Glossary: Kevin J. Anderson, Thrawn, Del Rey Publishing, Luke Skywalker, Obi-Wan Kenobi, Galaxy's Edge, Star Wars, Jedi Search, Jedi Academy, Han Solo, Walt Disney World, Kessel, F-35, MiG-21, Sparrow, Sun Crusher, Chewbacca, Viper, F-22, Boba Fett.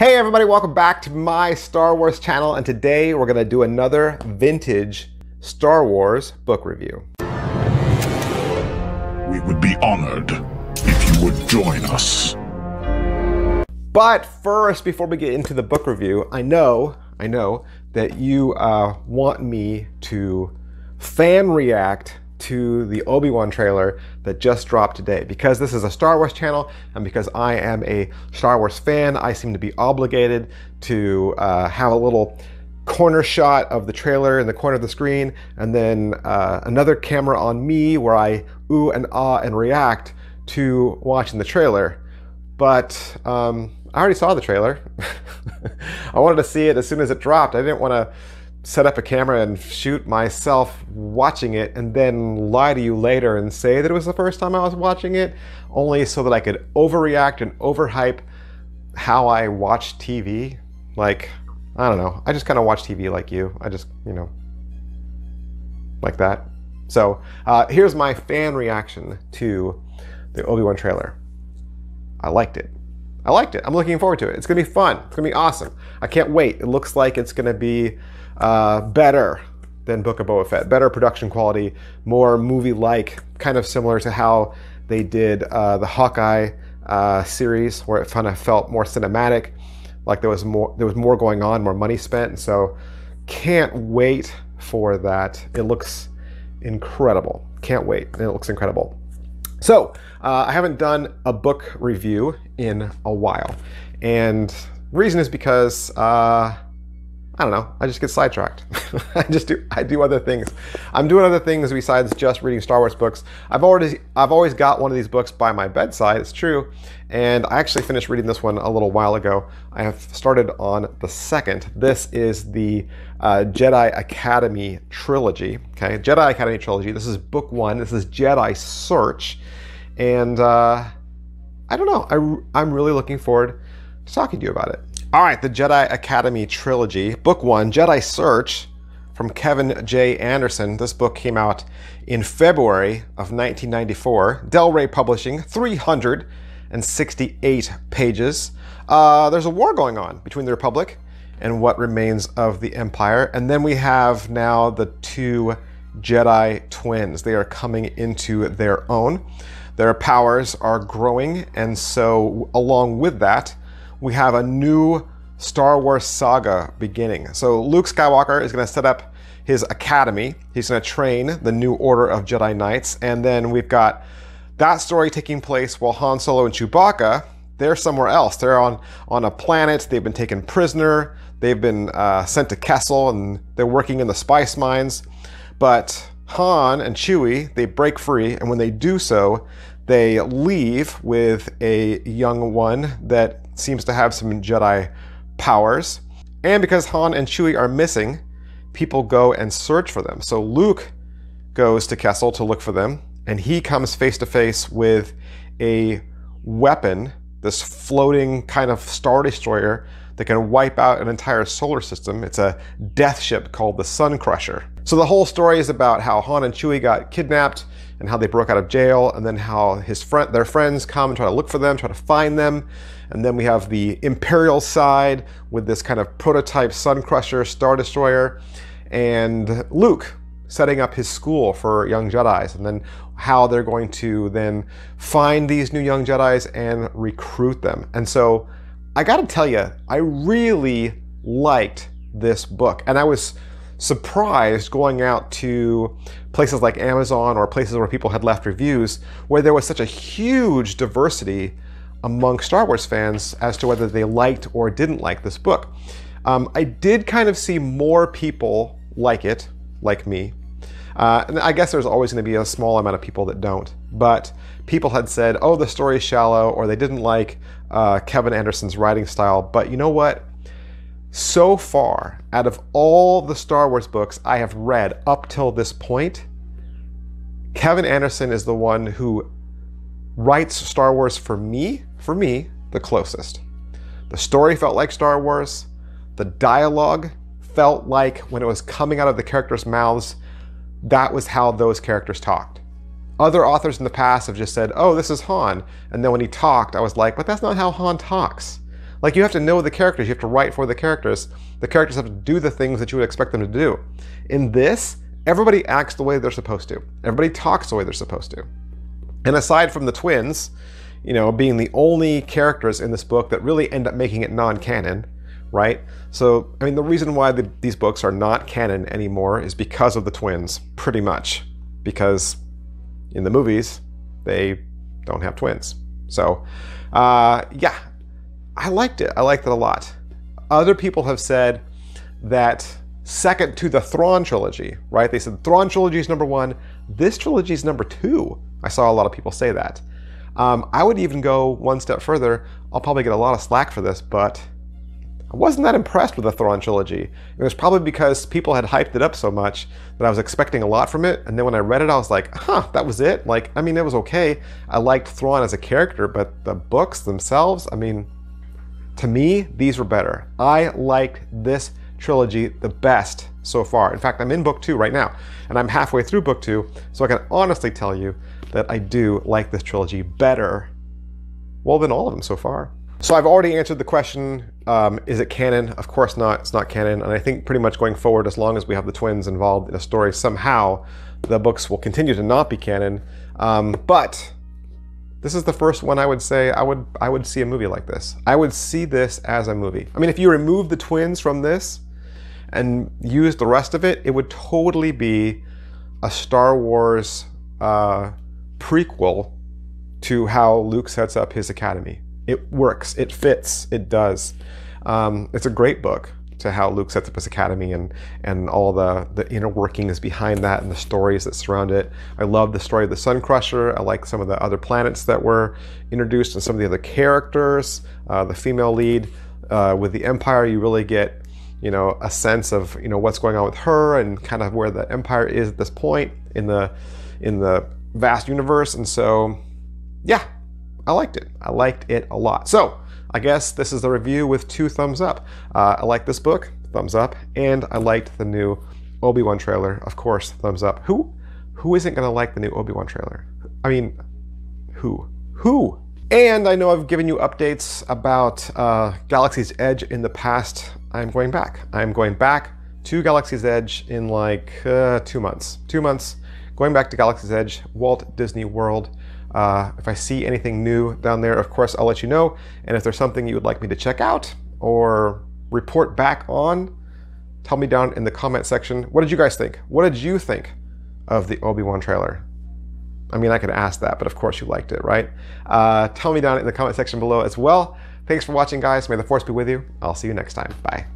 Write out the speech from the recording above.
Hey everybody, welcome back to my Star Wars channel, and today we're gonna do another vintage Star Wars book review. We would be honored if you would join us. But first, before we get into the book review, I know that you want me to fan react to the Obi-Wan trailer that just dropped today. Because this is a Star Wars channel, and because I am a Star Wars fan, I seem to be obligated to have a little corner shot of the trailer in the corner of the screen, and then another camera on me where I ooh and ah and react to watching the trailer. But I already saw the trailer. I wanted to see it as soon as it dropped. I didn't want to set up a camera and shoot myself watching it and then lie to you later and say that it was the first time I was watching it, only so that I could overreact and overhype how I watch TV. Like, I don't know, I just kind of watch TV like you. I just, you know, like that. So here's my fan reaction to the Obi-Wan trailer. I liked it. I'm looking forward to it. It's gonna be fun. It's gonna be awesome. I can't wait. It looks like it's gonna be better than Book of Boba Fett. Better production quality, more movie-like, kind of similar to how they did the Hawkeye series, where it kind of felt more cinematic, like there was more going on, more money spent. And so, can't wait for that. It looks incredible. Can't wait. It looks incredible. So I haven't done a book review in a while, and the reason is because I don't know, I just get sidetracked. I do other things. I'm doing other things besides just reading Star Wars books. I've always got one of these books by my bedside, it's true, and I actually finished reading this one a little while ago. I have started on the second. This is the Jedi Academy trilogy, okay? Jedi Academy trilogy, this is book one, this is Jedi Search, and I don't know, I'm really looking forward to talking to you about it. All right, the Jedi Academy trilogy, book one, Jedi Search, from Kevin J. Anderson. This book came out in February of 1994. Del Rey Publishing, 368 pages. There's a war going on between the Republic and what remains of the Empire. And then we have now the two Jedi twins. They are coming into their own. Their powers are growing, and so along with that, we have a new Star Wars saga beginning. So Luke Skywalker is going to set up his academy. He's going to train the new order of Jedi Knights, and then we've got that story taking place while Han Solo and Chewbacca, they're somewhere else. They're on a planet. They've been taken prisoner. They've been sent to Kessel, and they're working in the spice mines. But Han and Chewie, they break free, and when they do so, they leave with a young one that seems to have some Jedi powers. And because Han and Chewie are missing, people go and search for them. So Luke goes to Kessel to look for them, and he comes face to face with a weapon, this floating kind of Star Destroyer that can wipe out an entire solar system. It's a death ship called the Sun Crusher. So the whole story is about how Han and Chewie got kidnapped and how they broke out of jail, and then how their friends come and try to look for them, try to find them. And then we have the Imperial side with this kind of prototype Sun Crusher, Star Destroyer, and Luke setting up his school for young Jedis, and then how they're going to then find these new young Jedis and recruit them. And so I gotta tell you, I really liked this book, and I was surprised going out to places like Amazon or places where people had left reviews, where there was such a huge diversity among Star Wars fans as to whether they liked or didn't like this book. I did kind of see more people like it, like me. And I guess there's always going to be a small amount of people that don't, but people had said, oh, the story's shallow, or they didn't like Kevin Anderson's writing style. But you know what? So far, out of all the Star Wars books I have read up till this point, Kevin Anderson is the one who writes Star Wars for me, the closest. The story felt like Star Wars. The dialogue felt like, when it was coming out of the characters' mouths, that was how those characters talked. Other authors in the past have just said, oh, this is Han. And then when he talked, I was like, but that's not how Han talks. Like, you have to know the characters, you have to write for the characters have to do the things that you would expect them to do. In this, everybody acts the way they're supposed to. Everybody talks the way they're supposed to. And aside from the twins, you know, being the only characters in this book that really end up making it non-canon, right? So, I mean, the reason why these books are not canon anymore is because of the twins, pretty much. Because in the movies, they don't have twins. So, yeah, I liked it. I liked it a lot. Other people have said that second to the Thrawn trilogy, right? They said Thrawn trilogy is #1. This trilogy is #2. I saw a lot of people say that. I would even go one step further. I'll probably get a lot of slack for this, but I wasn't that impressed with the Thrawn trilogy. It was probably because people had hyped it up so much that I was expecting a lot from it, and then when I read it, I was like, huh, that was it? Like, I mean, it was okay. I liked Thrawn as a character, but the books themselves, I mean, to me, these were better. I liked this trilogy the best so far. In fact, I'm in book 2 right now, and I'm halfway through book 2, so I can honestly tell you that I do like this trilogy better, well, than all of them so far. So I've already answered the question, is it canon? Of course not, it's not canon. And I think pretty much going forward, as long as we have the twins involved in a story somehow, the books will continue to not be canon. But this is the first one I would say I would see a movie like this. I would see this as a movie. I mean, if you remove the twins from this and use the rest of it, it would totally be a Star Wars prequel to how Luke sets up his academy. It works, it fits, it does. It's a great book to how Luke sets up his academy and all the inner workings behind that and the stories that surround it. I love the story of the Sun Crusher. I like some of the other planets that were introduced and some of the other characters. The female lead with the Empire, you really get, you know, a sense of, you know, what's going on with her and kind of where the Empire is at this point in the vast universe. And so, yeah, I liked it. I liked it a lot. So I guess this is the review with 2 thumbs up. I like this book, thumbs up, and I liked the new Obi-Wan trailer, of course, thumbs up. Who isn't gonna like the new Obi-Wan trailer? I mean, who? And I know I've given you updates about Galaxy's Edge in the past. I'm going back to Galaxy's Edge in like 2 months. 2 months, going back to Galaxy's Edge, Walt Disney World. If I see anything new down there, of course, I'll let you know. And if there's something you would like me to check out or report back on, tell me down in the comment section. What did you guys think? What did you think of the Obi-Wan trailer? I mean, I could ask that, but of course you liked it, right? Tell me down in the comment section below as well. Thanks for watching, guys. May the Force be with you. I'll see you next time. Bye.